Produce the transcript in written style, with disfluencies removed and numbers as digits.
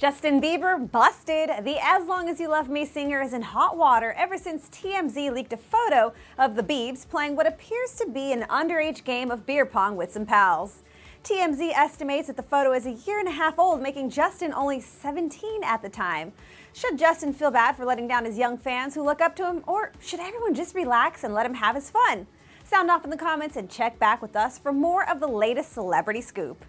Justin Bieber busted. The As Long as You Love Me singer is in hot water ever since TMZ leaked a photo of the Biebs playing what appears to be an underage game of beer pong with some pals. TMZ estimates that the photo is a year and a half old, making Justin only 17 at the time. Should Justin feel bad for letting down his young fans who look up to him, or should everyone just relax and let him have his fun? Sound off in the comments and check back with us for more of the latest celebrity scoop.